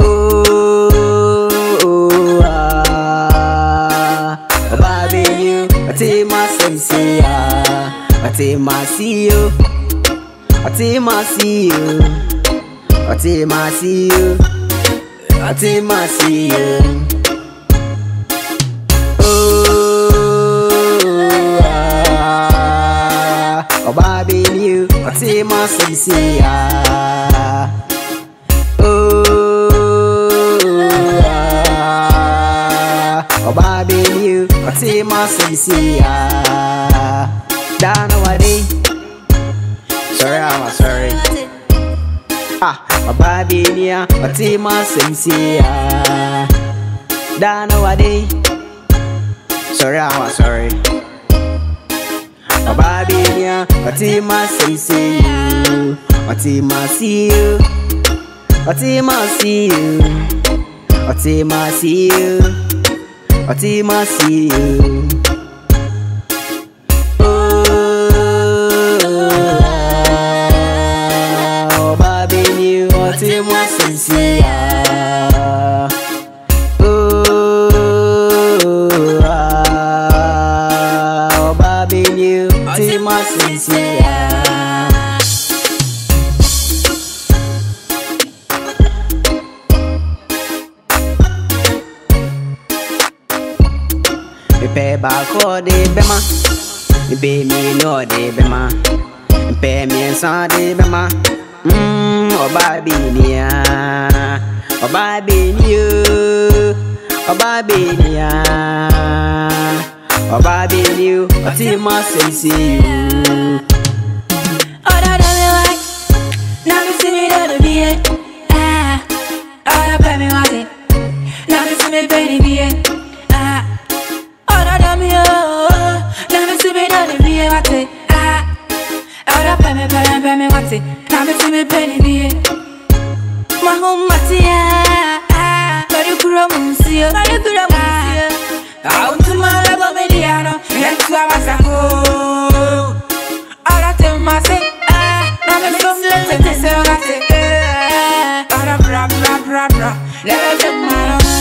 oh, baby, you Ote Mase. Ote Mase, Ote Mase, Ote Mase, Ote Mase. Oh, baby, you Ote Mase, oh, baby, you Ote Mase. Down nobody. Sorry, I'm sorry. Ah, my baby near, my team is sincere. Down nobody. Sorry, I'm sorry. My baby near, my team is sincere. My team is you. My team is you. My team is you. My team is you. Ote Mase, oh, baby, you Ote Mase. Pay back all the bema, you pay me no the bema, you pay me some the bema. Oh, baby, yeah. Oh, baby, you. Oh, baby, yeah. Oh, baby, you. Ote Mase see you. Oh, that me like. Now me see me do the beat. Ah, oh, that pay me was it. Now me see me pay the beat. Ah, oh, that me oh. Now me see me do the beat was it. Ah, oh, that pay me was it. I'm a timid baby. My home, my dear. But you could have been sealed. I could have been out to my level, Mediano. And to our Sako. I tell myself, I'm a soft little tissue. I'm a bra, bra, bra, bra. Never get my own.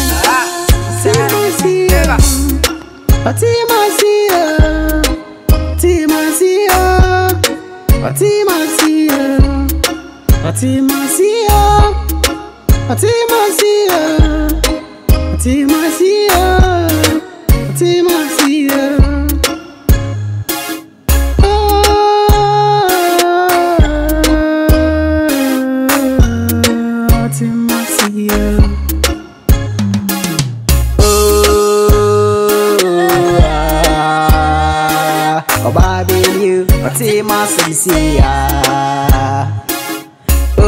Ote Mase. Ote Mase, Ote Mase, Ote Mase, Ote Mase. Oh, Ote Mase. Oh, baby, you Ote Mase. Oh,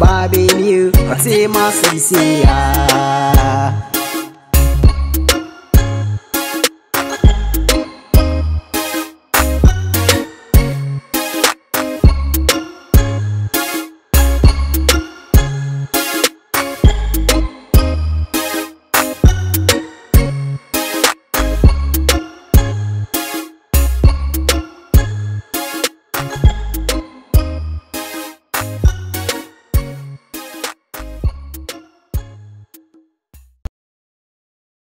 baby, you Ote Mase.